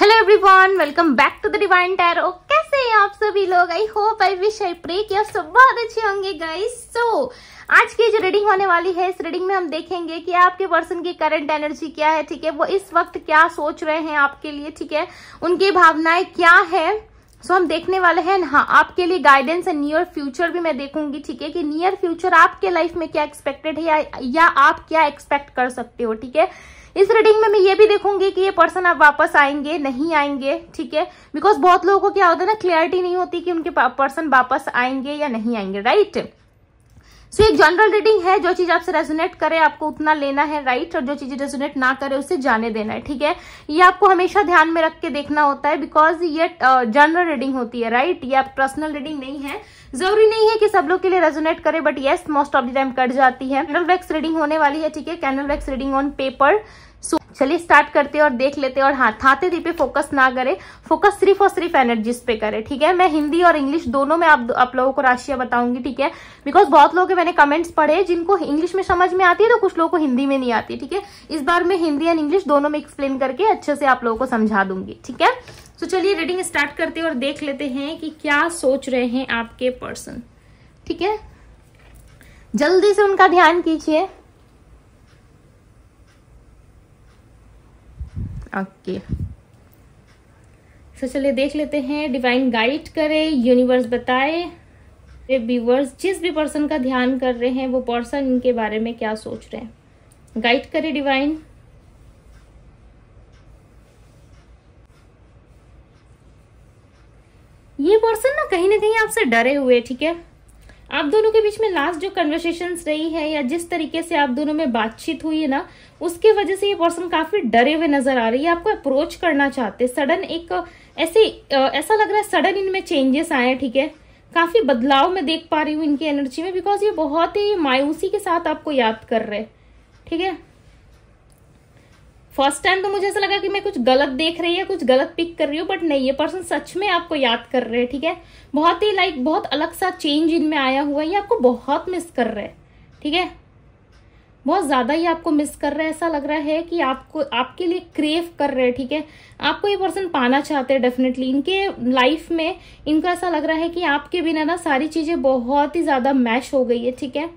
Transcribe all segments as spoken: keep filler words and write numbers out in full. Hello everyone, welcome back to the divine tarot. कैसे हैं आप सभी लोग? I hope, I wish, I pray कि आप सब बहुत अच्छे होंगे गाइस। सो आज की जो रीडिंग होने वाली है, इस रीडिंग में हम देखेंगे कि आपके पर्सन की करंट एनर्जी क्या है, ठीक है। वो इस वक्त क्या सोच रहे हैं आपके लिए, ठीक है, उनकी भावनाएं क्या है, सो so, हम देखने वाले हैं। हाँ, आपके लिए गाइडेंस एंड नियर फ्यूचर भी मैं देखूंगी, ठीक है, कि नियर फ्यूचर आपके लाइफ में क्या एक्सपेक्टेड है या, या आप क्या एक्सपेक्ट कर सकते हो, ठीक है। इस रीडिंग में मैं ये भी देखूंगी कि ये पर्सन आप वापस आएंगे नहीं आएंगे, ठीक है, बिकॉज बहुत लोगों को क्या होता है ना, क्लियरिटी नहीं होती कि उनके पर्सन वापस आएंगे या नहीं आएंगे, राइट। सो so, एक जनरल रीडिंग है, जो चीज आपसे रेजोनेट करे आपको उतना लेना है, राइट, और जो चीज रेजोनेट ना करे उसे जाने देना है, ठीक है। ये आपको हमेशा ध्यान में रख के देखना होता है, बिकॉज ये जनरल रीडिंग होती है, राइट। ये आप पर्सनल रीडिंग नहीं है, जरूरी नहीं है कि सब लोग के लिए रेजोनेट करे, but yes most of the time कर जाती है। कैंडल वैक्स रीडिंग होने वाली है, ठीक है, candle wax reading on paper. So चलिए स्टार्ट करते हैं और देख लेते हैं। और हाँ, थाते पे फोकस ना करे, फोकस सिर्फ और सिर्फ एनर्जीज पे करे, ठीक है। मैं हिंदी और इंग्लिश दोनों में आप आप लोगों को राशियां बताऊंगी, ठीक है, बिकॉज बहुत लोगों के मैंने कमेंट्स पढ़े जिनको इंग्लिश में समझ में आती है तो कुछ लोगों को हिंदी में नहीं आती, ठीक है। इस बार मैं हिंदी एंड इंग्लिश दोनों में एक्सप्लेन करके अच्छे से आप लोगों को समझा दूंगी, ठीक है। सो चलिए रीडिंग स्टार्ट करते हैं और देख लेते हैं कि क्या सोच रहे हैं आपके पर्सन, ठीक है। जल्दी से उनका ध्यान कीजिए। Okay okay. सो so, चलिए देख लेते हैं। डिवाइन गाइड करे, यूनिवर्स बताए व्यूवर्स, जिस भी पर्सन का ध्यान कर रहे हैं वो पर्सन इनके बारे में क्या सोच रहे हैं, गाइड करे डिवाइन। ये पर्सन ना कहीं ना कहीं आपसे डरे हुए, ठीक है। आप दोनों के बीच में लास्ट जो कन्वर्सेशंस रही है या जिस तरीके से आप दोनों में बातचीत हुई है ना, उसके वजह से ये पर्सन काफी डरे हुए नजर आ रही है। आपको अप्रोच करना चाहते, सडन एक ऐसे ऐसा लग रहा है सडन इनमें चेंजेस आए, ठीक है, काफी बदलाव में देख पा रही हूँ इनकी एनर्जी में, बिकॉज ये बहुत ही मायूसी के साथ आपको याद कर रहे, ठीक है। फर्स्ट टाइम तो मुझे ऐसा लगा कि मैं कुछ गलत देख रही है, कुछ गलत पिक कर रही हूँ, बट नहीं, ये पर्सन सच में आपको याद कर रहे हैं, ठीक है। बहुत ही लाइक बहुत अलग सा चेंज इनमें आया हुआ है, ये आपको बहुत मिस कर रहे हैं, ठीक है, बहुत ज्यादा ही आपको मिस कर रहे हैं। ऐसा लग रहा है कि आपको आपके लिए क्रेव कर रहे हैं, ठीक है, आपको ये पर्सन पाना चाहते हैं डेफिनेटली। इनके लाइफ में इनका ऐसा लग रहा है कि आपके बिना ना सारी चीजें बहुत ही ज्यादा मैश हो गई है, ठीक है।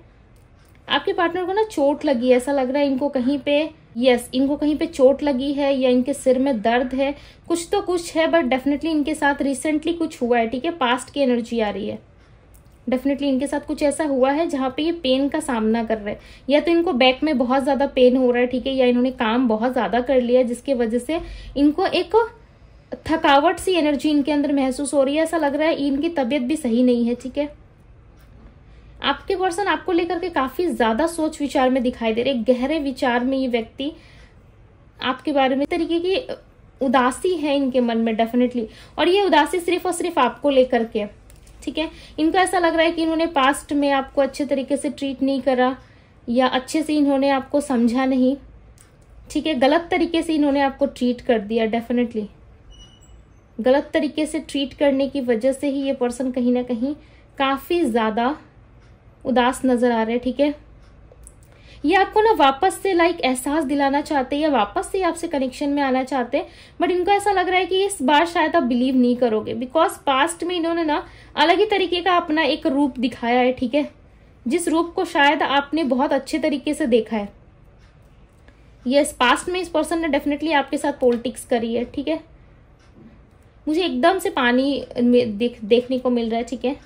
आपके पार्टनर को ना चोट लगी है, ऐसा लग रहा है इनको कहीं पे, यस yes, इनको कहीं पे चोट लगी है या इनके सिर में दर्द है, कुछ तो कुछ है, बट डेफिनेटली इनके साथ रिसेंटली कुछ हुआ है, ठीक है। पास्ट की एनर्जी आ रही है, डेफिनेटली इनके साथ कुछ ऐसा हुआ है जहाँ पे ये पेन का सामना कर रहे हैं, या तो इनको बैक में बहुत ज्यादा पेन हो रहा है, ठीक है, या इन्होंने काम बहुत ज्यादा कर लिया जिसके वजह से इनको एक थकावट सी एनर्जी इनके अंदर महसूस हो रही है। ऐसा लग रहा है इनकी तबीयत भी सही नहीं है, ठीक है। आपके पर्सन आपको लेकर के काफी ज्यादा सोच विचार में दिखाई दे रहे, गहरे विचार में ये व्यक्ति आपके बारे में, तरीके की उदासी है इनके मन में डेफिनेटली, और ये उदासी सिर्फ और सिर्फ आपको लेकर के, ठीक है। इनको ऐसा लग रहा है कि इन्होंने पास्ट में आपको अच्छे तरीके से ट्रीट नहीं करा या अच्छे से इन्होंने आपको समझा नहीं, ठीक है, गलत तरीके से इन्होंने आपको ट्रीट कर दिया। डेफिनेटली गलत तरीके से ट्रीट करने की वजह से ही ये पर्सन कहीं ना कहीं काफी ज्यादा उदास नजर आ रहे हैं, ठीक है। ये आपको ना वापस से लाइक एहसास दिलाना चाहते हैं या वापस से आपसे कनेक्शन में आना चाहते हैं, बट इनको ऐसा लग रहा है कि इस बार शायद आप बिलीव नहीं करोगे, बिकॉज पास्ट में इन्होंने ना अलग ही तरीके का अपना एक रूप दिखाया है, ठीक है, जिस रूप को शायद आपने बहुत अच्छे तरीके से देखा है। यस, पास्ट में इस पर्सन ने डेफिनेटली आपके साथ पॉलिटिक्स करी है, ठीक है। मुझे एकदम से पानी देख, देखने को मिल रहा है, ठीक है,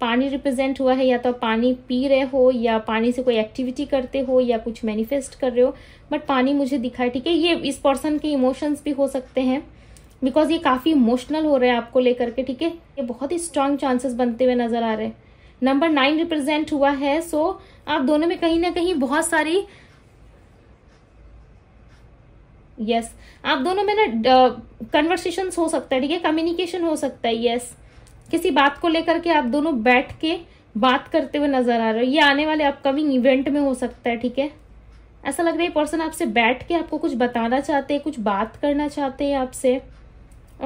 पानी रिप्रेजेंट हुआ है, या तो पानी पी रहे हो या पानी से कोई एक्टिविटी करते हो या कुछ मैनिफेस्ट कर रहे हो, बट पानी मुझे दिखा है, ठीक है। ये इस पर्सन के इमोशंस भी हो सकते हैं, बिकॉज ये काफी इमोशनल हो रहे हैं आपको लेकर के, ठीक है। ये बहुत ही स्ट्रांग चांसेस बनते हुए नजर आ रहे हैं। नंबर नाइन रिप्रेजेंट हुआ है, सो आप दोनों में कहीं ना कहीं बहुत सारी यस yes, आप दोनों में ना कन्वर्सेशन हो सकता है, ठीक है, कम्युनिकेशन हो सकता है। Yes yes. किसी बात को लेकर के आप दोनों बैठ के बात करते हुए नजर आ रहे हो, ये आने वाले अपकमिंग इवेंट में हो सकता है, ठीक है। ऐसा लग रहा है पर्सन आपसे बैठ के आपको कुछ बताना चाहते हैं, कुछ बात करना चाहते हैं आपसे,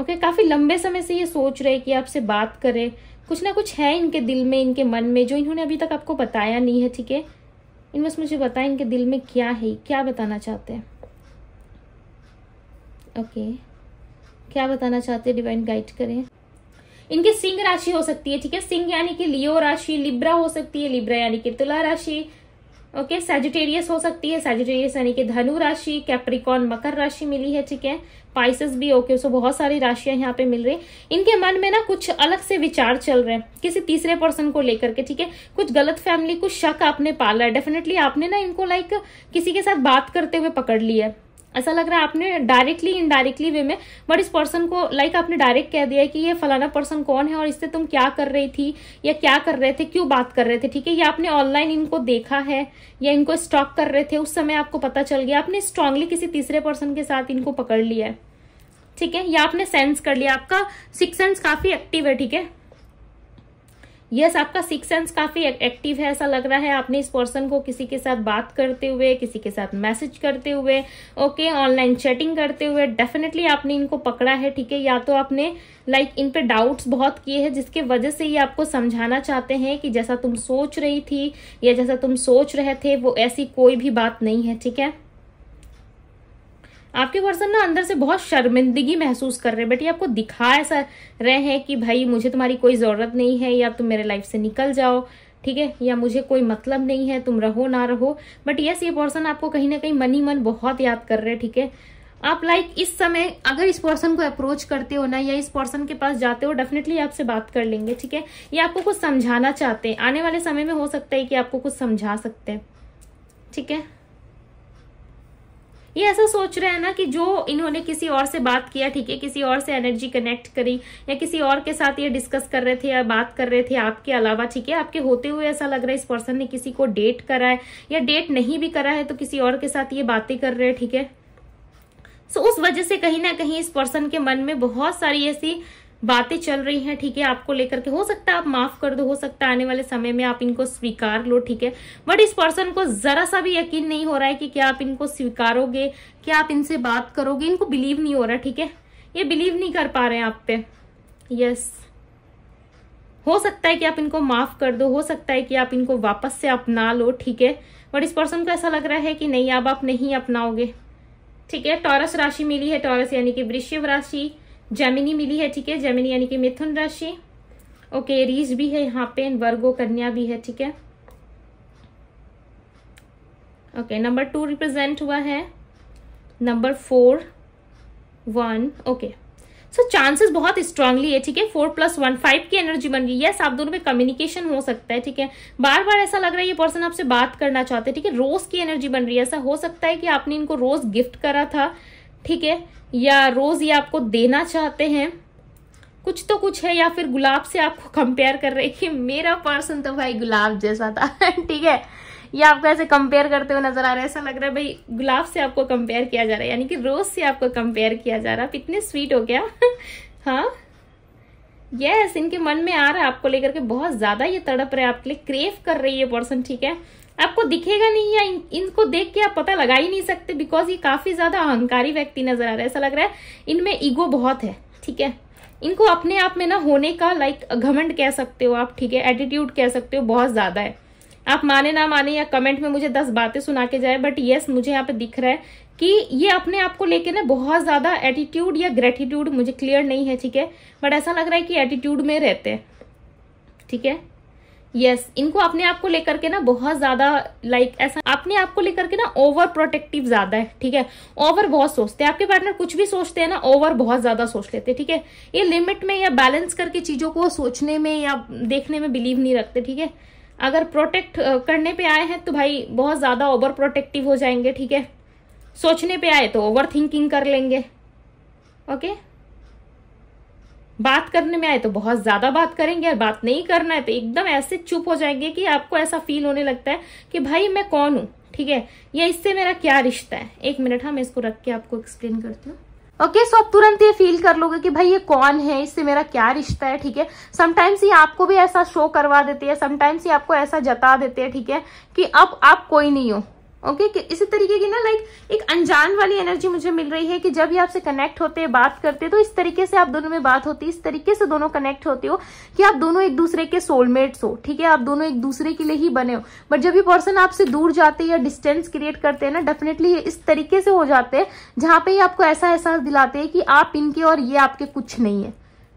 ओके। काफी लंबे समय से ये सोच रहे कि आपसे बात करें, कुछ ना कुछ है इनके दिल में, इनके मन में, जो इन्होंने अभी तक आपको बताया नहीं है, ठीक है। इनमें मुझे बताएं इनके दिल में क्या है, क्या बताना चाहते हैं, ओके। क्या बताना चाहते हैं, डिवाइन गाइड करें। इनकी सिंह राशि हो सकती है, ठीक है, सिंह यानी कि लियो राशि, लिब्रा हो सकती है, लिब्रा यानी कि तुला राशि, ओके, सैजिटेरियस हो सकती है, सैजिटेरियस यानी कि धनु राशि, कैप्रिकॉन मकर राशि मिली है, ठीक है, पाइसेस भी, ओके, सो बहुत सारी राशियां यहाँ पे मिल रही हैं। इनके मन में ना कुछ अलग से विचार चल रहे हैं किसी तीसरे पर्सन को लेकर के, ठीक है, कुछ गलत फैमिली, कुछ शक आपने पाला है, डेफिनेटली आपने ना इनको लाइक किसी के साथ बात करते हुए पकड़ लिया है, ऐसा लग रहा है आपने डायरेक्टली इनडायरेक्टली वे में, बट इस पर्सन को लाइक आपने डायरेक्ट कह दिया है कि ये फलाना पर्सन कौन है और इससे तुम क्या कर रही थी या क्या कर रहे थे, क्यों बात कर रहे थे, ठीक है, या आपने ऑनलाइन इनको देखा है या इनको स्टॉक कर रहे थे, उस समय आपको पता चल गया, आपने स्ट्रांगली किसी तीसरे पर्सन के साथ इनको पकड़ लिया है, ठीक है, या आपने सेंस कर लिया, आपका सिक्स सेंस काफी एक्टिव है, ठीक है, यस yes, आपका सिक्स सेंस काफी एक्टिव है, ऐसा लग रहा है आपने इस पर्सन को किसी के साथ बात करते हुए, किसी के साथ मैसेज करते हुए, ओके, ऑनलाइन चैटिंग करते हुए डेफिनेटली आपने इनको पकड़ा है, ठीक है, या तो आपने लाइक like, इन पे डाउट्स बहुत किए हैं जिसके वजह से ये आपको समझाना चाहते हैं कि जैसा तुम सोच रही थी या जैसा तुम सोच रहे थे वो ऐसी कोई भी बात नहीं है, ठीक है। आपके पर्सन ना अंदर से बहुत शर्मिंदगी महसूस कर रहे हैं, बट ये आपको दिखा ऐसा रहे हैं कि भाई मुझे तुम्हारी कोई ज़रूरत नहीं है, या तुम मेरे लाइफ से निकल जाओ, ठीक है, या मुझे कोई मतलब नहीं है, तुम रहो ना रहो, बट यस ये पर्सन आपको कहीं ना कहीं मन ही मन बहुत याद कर रहे हैं, ठीक है। आप लाइक इस समय अगर इस पर्सन को अप्रोच करते हो ना या इस पर्सन के पास जाते हो, डेफिनेटली आपसे बात कर लेंगे, ठीक है, ये आपको कुछ समझाना चाहते हैं, आने वाले समय में हो सकता है कि आपको कुछ समझा सकते हैं, ठीक है। ये ऐसा सोच रहे हैं ना कि जो इन्होंने किसी और से बात किया, ठीक है, किसी और से एनर्जी कनेक्ट करी या किसी और के साथ ये डिस्कस कर रहे थे या बात कर रहे थे आपके अलावा, ठीक है, आपके होते हुए ऐसा लग रहा है इस पर्सन ने किसी को डेट करा है या डेट नहीं भी करा है तो किसी और के साथ ये बातें कर रहे हैं, ठीक है। सो उस वजह से कहीं ना कहीं इस पर्सन के मन में बहुत सारी ऐसी बातें चल रही हैं, ठीक है, आपको लेकर के, हो सकता है आप माफ कर दो, हो सकता है आने वाले समय में आप इनको स्वीकार लो, ठीक है, बट इस पर्सन को जरा सा भी यकीन नहीं हो रहा है कि क्या आप इनको स्वीकारोगे, क्या आप इनसे बात करोगे, इनको बिलीव नहीं हो रहा, ठीक है, ये बिलीव नहीं कर पा रहे हैं आप पे, यस। हो सकता है कि आप इनको माफ कर दो, हो सकता है कि आप इनको वापस से अपना लो, ठीक है, बट इस पर्सन को ऐसा लग रहा है कि नहीं, अब आप नहीं अपनाओगे, ठीक है। टॉरस राशि मिली है, टॉरस यानी कि वृश्चिक राशि, जेमिनी मिली है, ठीक है, जेमिनी यानी कि मिथुन राशि, ओके, एरीज भी है यहाँ पे, वर्गो कन्या भी है, ठीक है, ओके, नंबर टू रिप्रेजेंट हुआ है, number four, one, okay, so chances बहुत स्ट्रांगली है, ठीक है, फोर प्लस वन फाइव की एनर्जी बन गई, यस, आप दोनों में कम्युनिकेशन हो सकता है, ठीक है, बार बार ऐसा लग रहा है ये पर्सन आपसे बात करना चाहते हैं, ठीक है, रोज की एनर्जी बन रही है, ऐसा हो सकता है कि आपने इनको रोज गिफ्ट करा था, ठीक है, या रोज ये आपको देना चाहते हैं, कुछ तो कुछ है, या फिर गुलाब से आपको कंपेयर कर रहे हैं कि मेरा पर्सन तो भाई गुलाब जैसा था, ठीक है, या आपको ऐसे कंपेयर करते हुए नजर आ रहा है, ऐसा लग रहा है भाई गुलाब से आपको कंपेयर किया जा रहा है, यानी कि रोज से आपको कंपेयर किया जा रहा है, इतने स्वीट हो गया। हाँ, यस, इनके मन में आ रहा है आपको लेकर के बहुत ज्यादा ये तड़प रहे, आपके लिए क्रेव कर रही है पर्सन, ठीक है, आपको दिखेगा नहीं या इन, इनको देख के आप पता लगा ही नहीं सकते, बिकॉज ये काफी ज्यादा अहंकारी व्यक्ति नजर आ रहा है, ऐसा लग रहा है इनमें ईगो बहुत है, ठीक है, इनको अपने आप में ना होने का लाइक घमंड कह सकते हो आप, ठीक है, एटीट्यूड कह सकते हो, बहुत ज्यादा है। आप माने ना माने या कमेंट में मुझे दस बातें सुना के जाए, बट येस मुझे यहाँ पे दिख रहा है कि ये अपने आप को लेके ना बहुत ज्यादा एटीट्यूड या ग्रेटिट्यूड, मुझे क्लियर नहीं है, ठीक है, बट ऐसा लग रहा है कि एटीट्यूड में रहते हैं, ठीक है, यस yes, इनको अपने आप को लेकर के ना बहुत ज्यादा लाइक ऐसा अपने आप को लेकर के ना ओवर प्रोटेक्टिव ज्यादा है, ठीक है, ओवर बहुत सोचते हैं, आपके पार्टनर कुछ भी सोचते हैं ना, ओवर बहुत ज्यादा सोच लेते हैं, ठीक है, ये लिमिट में या बैलेंस करके चीजों को सोचने में या देखने में बिलीव नहीं रखते, ठीक है, अगर प्रोटेक्ट करने पे आए हैं तो भाई बहुत ज्यादा ओवर प्रोटेक्टिव हो जाएंगे, ठीक है, सोचने पे आए तो ओवर थिंकिंग कर लेंगे, ओके, बात करने में आए तो बहुत ज्यादा बात करेंगे और बात नहीं करना है तो एकदम ऐसे चुप हो जाएंगे कि आपको ऐसा फील होने लगता है कि भाई मैं कौन हूँ, ठीक है, या इससे मेरा क्या रिश्ता है। एक मिनट, हाँ, मैं इसको रख के आपको एक्सप्लेन करती हूँ। ओके okay, सो so आप तुरंत ये फील कर लोगे कि भाई ये कौन है, इससे मेरा क्या रिश्ता है, ठीक है। समटाइम्स ये आपको भी ऐसा शो करवा देते हैं, समटाइम्स ये आपको ऐसा जता देते हैं, ठीक है, कि अब आप कोई नहीं हो, ओके okay, इसी तरीके की ना लाइक एक अनजान वाली एनर्जी मुझे मिल रही है कि जब ये आपसे कनेक्ट होते हैं, बात करते हैं, तो इस तरीके से आप दोनों में बात होती है, इस तरीके से दोनों कनेक्ट होते हो कि आप दोनों एक दूसरे के सोलमेट्स हो, ठीक है, आप दोनों एक दूसरे के लिए ही बने हो। बट जब ये पर्सन आपसे दूर जाते या डिस्टेंस क्रिएट करते हैं ना, डेफिनेटली ये इस तरीके से हो जाते हैं जहां पे आपको ऐसा एहसास दिलाते हैं कि आप इनके और ये आपके कुछ नहीं है,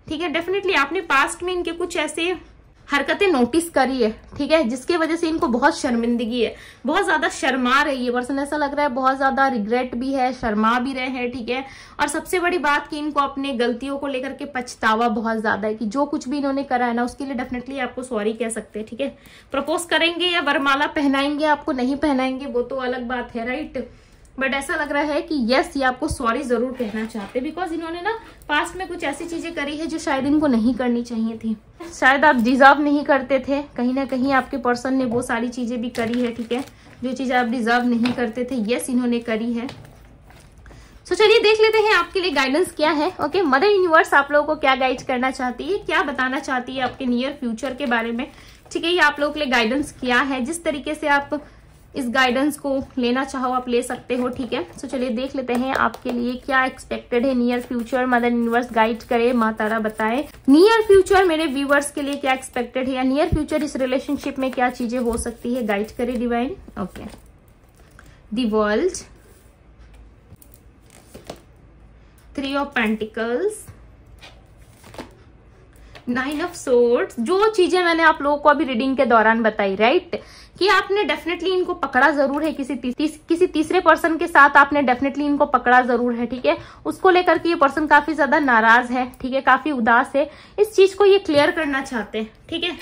ठीक है। डेफिनेटली आपने पास्ट में इनके कुछ ऐसे हरकतें नोटिस करी है, ठीक है, जिसके वजह से इनको बहुत शर्मिंदगी है, बहुत ज्यादा शर्मा रही है पर्सन, ऐसा लग रहा है बहुत ज्यादा रिग्रेट भी है, शर्मा भी रहे हैं, ठीक है। और सबसे बड़ी बात कि इनको अपने गलतियों को लेकर के पछतावा बहुत ज्यादा है कि जो कुछ भी इन्होंने करा है ना उसके लिए डेफिनेटली आपको सॉरी कह सकते हैं, ठीक है। प्रपोज करेंगे या वरमाला पहनाएंगे, आपको नहीं पहनाएंगे वो तो अलग बात है, राइट, बट ऐसा लग रहा है कि यस ये आपको सॉरी जरूर कहना चाहते हैं, बिकॉज इन्होंने ना पास्ट में कुछ ऐसी चीजें करी है जो शायद इनको नहीं करनी चाहिए थी, शायद आप डिजर्व नहीं करते थे, कहीं ना कहीं आपके पर्सन ने वो सारी चीजें भी करी है, ठीक है, जो चीजें आप डिजर्व नहीं करते थे, यस इन्होंने करी है। सो so, चलिए देख लेते हैं आपके लिए गाइडेंस क्या है। ओके, मदर यूनिवर्स आप लोगों को क्या गाइड करना चाहती है, क्या बताना चाहती है आपके नियर फ्यूचर के बारे में, ठीक है, ये आप लोगों के लिए गाइडेंस क्या है, जिस तरीके से आप इस गाइडेंस को लेना चाहो आप ले सकते हो, ठीक है। सो चलिए देख लेते हैं आपके लिए क्या एक्सपेक्टेड है near future, mother universe guide करे, माँ तारा बताए नियर फ्यूचर मेरे व्यूवर्स के लिए क्या एक्सपेक्टेड है, या नियर फ्यूचर इस रिलेशनशिप में क्या चीजें हो सकती है, गाइड करे divine. Okay, the world, three of pentacles, nine of swords. जो चीजें मैंने आप लोगों को अभी रीडिंग के दौरान बताई, राइट, कि आपने डेफिनेटली इनको पकड़ा जरूर है, किसी तीस, किसी तीसरे पर्सन के साथ आपने डेफिनेटली इनको पकड़ा जरूर है, ठीक है, उसको लेकर के ये पर्सन काफी ज्यादा नाराज है, ठीक है, काफी उदास है, इस चीज को ये क्लियर करना चाहते हैं, ठीक है,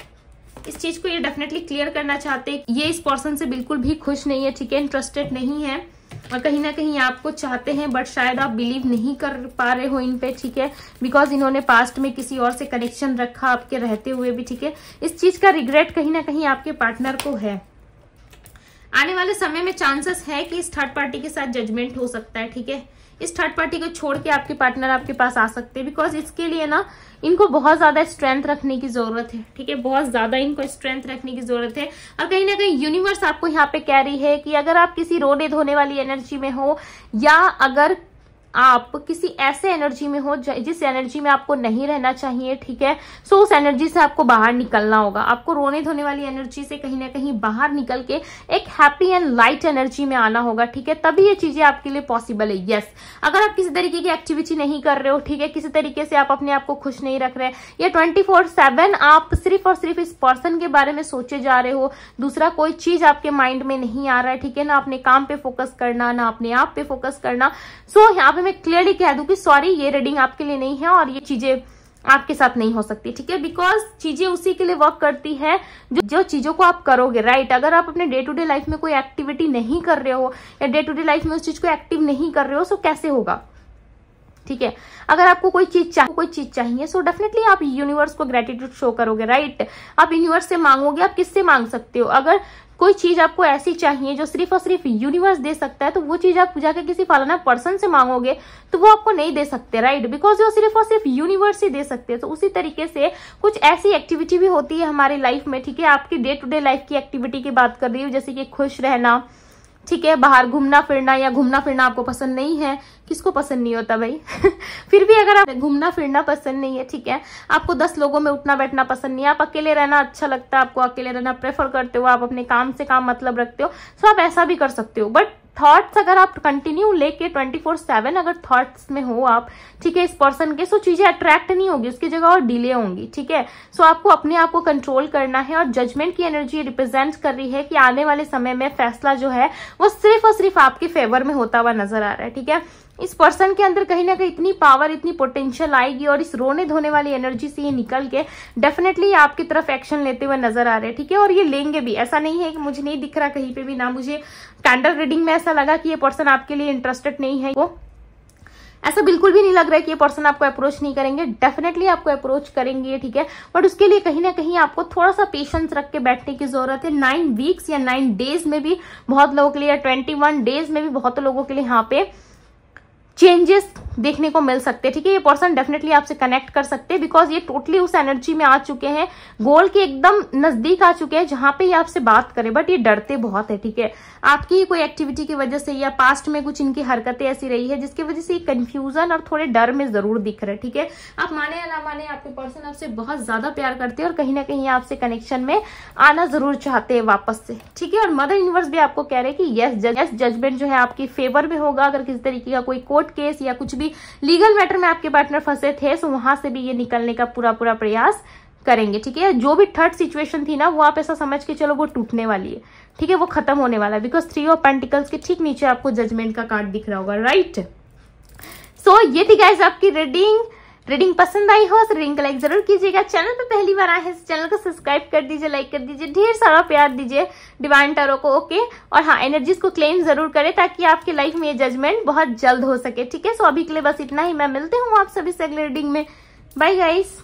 इस चीज को ये डेफिनेटली क्लियर करना चाहते हैं, ये इस पर्सन से बिल्कुल भी खुश नहीं है, ठीक है, इंटरेस्टेड नहीं है, और कहीं ना कहीं आपको चाहते हैं बट शायद आप बिलीव नहीं कर पा रहे हो इन पे, ठीक है, बिकॉज इन्होंने पास्ट में किसी और से कनेक्शन रखा आपके रहते हुए भी, ठीक है, इस चीज का रिग्रेट कहीं ना कहीं आपके पार्टनर को है। आने वाले समय में चांसेस है कि इस थर्ड पार्टी के साथ जजमेंट हो सकता है, ठीक है, इस थर्ड पार्टी को छोड़ के आपके पार्टनर आपके पास आ सकते हैं, बिकॉज इसके लिए ना इनको बहुत ज्यादा स्ट्रेंथ रखने की जरूरत है, ठीक है, बहुत ज्यादा इनको स्ट्रेंथ रखने की जरूरत है। और कहीं ना कहीं यूनिवर्स आपको यहाँ पे कह रही है कि अगर आप किसी रोने धोने वाली एनर्जी में हो, या अगर आप किसी ऐसे एनर्जी में हो जिस एनर्जी में आपको नहीं रहना चाहिए, ठीक है, सो उस एनर्जी से आपको बाहर निकलना होगा, आपको रोने धोने वाली एनर्जी से कहीं ना कहीं बाहर निकल के एक हैप्पी एंड लाइट एनर्जी में आना होगा, ठीक है, तभी ये चीजें आपके लिए पॉसिबल है। यस, अगर आप किसी तरीके की एक्टिविटी नहीं कर रहे हो, ठीक है, किसी तरीके से आप अपने आप को खुश नहीं रख रहे, या ट्वेंटी फोर सेवन आप सिर्फ और सिर्फ इस पर्सन के बारे में सोचे जा रहे हो, दूसरा कोई चीज आपके माइंड में नहीं आ रहा है, ठीक है, ना अपने काम पे फोकस करना, ना अपने आप पे फोकस करना, सो यहाँ मैं क्लियरली कह दूं कि सॉरी ये रीडिंग आपके लिए नहीं है और ये चीजें आपके साथ नहीं हो सकती, ठीक है, बिकॉज चीजें उसी के लिए वर्क करती है जो जो चीजों को आप करोगे, राइट। अगर आप अपने डे टू डे लाइफ में कोई एक्टिविटी नहीं कर रहे हो, या डे टू डे लाइफ में उस चीज को एक्टिव नहीं कर रहे हो, सो कैसे होगा, ठीक है। अगर आपको कोई चीज चाहिए कोई चीज चाहिए सो डेफिनेटली आप यूनिवर्स को ग्रेटिट्यूड शो करोगे, राइट, आप यूनिवर्स से मांगोगे। आप किससे मांग सकते हो? अगर कोई चीज आपको ऐसी चाहिए जो सिर्फ और सिर्फ यूनिवर्स दे सकता है, तो वो चीज आप जाकर किसी फलाना पर्सन से मांगोगे तो वो आपको नहीं दे सकते, राइट, बिकॉज वो सिर्फ और सिर्फ यूनिवर्स ही दे सकते हैं। तो उसी तरीके से कुछ ऐसी एक्टिविटी भी होती है हमारी लाइफ में, ठीक है। आपकी डे टू डे लाइफ की एक्टिविटी की बात कर रही हूँ, जैसे कि खुश रहना, ठीक है, बाहर घूमना फिरना, या घूमना फिरना आपको पसंद नहीं है, किसको पसंद नहीं होता भाई फिर भी अगर आप घूमना फिरना पसंद नहीं है, ठीक है, आपको दस लोगों में उठना बैठना पसंद नहीं है, आप अकेले रहना अच्छा लगता है, आपको अकेले रहना प्रेफर करते हो, आप अपने काम से काम मतलब रखते हो, सो आप ऐसा भी कर सकते हो। बट थॉट्स अगर आप कंटिन्यू लेके ट्वेंटी फोर सेवन अगर थॉट्स में हो आप, ठीक है, इस पर्सन के, सो चीजें अट्रैक्ट नहीं होगी उसकी जगह और डिले होंगी, ठीक है। सो आपको अपने आप को कंट्रोल करना है। और जजमेंट की एनर्जी रिप्रेजेंट कर रही है कि आने वाले समय में फैसला जो है वो सिर्फ और सिर्फ आपके फेवर में होता हुआ नजर आ रहा है, ठीक है। इस पर्सन के अंदर कहीं ना कहीं इतनी पावर, इतनी पोटेंशियल आएगी और इस रोने धोने वाली एनर्जी से ये निकल के डेफिनेटली आपकी तरफ एक्शन लेते हुए नजर आ रहे हैं, ठीक है। और ये लेंगे भी, ऐसा नहीं है कि मुझे नहीं दिख रहा कहीं पे भी ना। मुझे कैंडल रीडिंग में ऐसा लगा कि ये पर्सन आपके लिए इंटरेस्टेड नहीं है, वो ऐसा बिल्कुल भी नहीं लग रहा है कि ये पर्सन आपको अप्रोच नहीं करेंगे। डेफिनेटली आपको अप्रोच करेंगे, ठीक है, बट उसके लिए कहीं ना कहीं आपको थोड़ा सा पेशेंस रख के बैठने की जरूरत है। नाइन वीक्स या नाइन डेज में भी बहुत लोगों के लिए, ट्वेंटी वन डेज में भी बहुत लोगों के लिए यहाँ पे चेंजेस देखने को मिल सकते हैं। ठीक है, ये पर्सन डेफिनेटली आपसे कनेक्ट कर सकते हैं बिकॉज ये टोटली उस एनर्जी में आ चुके हैं, गोल के एकदम नजदीक आ चुके हैं जहां पे ये आपसे बात करें, बट ये डरते बहुत है। ठीक है, आपकी ही कोई एक्टिविटी की वजह से या पास्ट में कुछ इनकी हरकतें ऐसी रही है जिसकी वजह से ये कंफ्यूजन और थोड़े डर में जरूर दिख रहे हैं। ठीक है, आप माने या ना माने आपके पर्सन आपसे बहुत ज्यादा प्यार करते हैं और कहीं ना कहीं आपसे कनेक्शन में आना जरूर चाहते हैं वापस से। ठीक है, और मदर यूनिवर्स भी आपको कह रहे हैं कि यस यस जजमेंट जो है आपकी फेवर में होगा। अगर किसी तरीके का कोई कोर्ट केस या कुछ भी लीगल मैटर में आपके पार्टनर फंसे थे तो वहां से भी ये निकलने का पूरा पूरा प्रयास करेंगे। ठीक है, जो भी थर्ड सिचुएशन थी ना वो आप ऐसा समझ के चलो वो टूटने वाली है। ठीक है, वो खत्म होने वाला है बिकॉज थ्री ऑफ पेंटिकल्स के ठीक नीचे आपको जजमेंट का कार्ड दिख रहा होगा। राइट, सो so, ये थी गाइस आपकी रीडिंग। रीडिंग पसंद आई हो तो रीडिंग को लाइक जरूर कीजिएगा। चैनल पर पहली बार आए हैं चैनल को सब्सक्राइब कर दीजिए, लाइक कर दीजिए, ढेर सारा प्यार दीजिए डिवाइन टैरो को। ओके, और हाँ एनर्जीज को क्लेम जरूर करें ताकि आपकी लाइफ में ये जजमेंट बहुत जल्द हो सके। ठीक है, सो अभी के लिए बस इतना ही। मैं मिलती हूँ आप सभी से अगले रीडिंग में। Bye guys.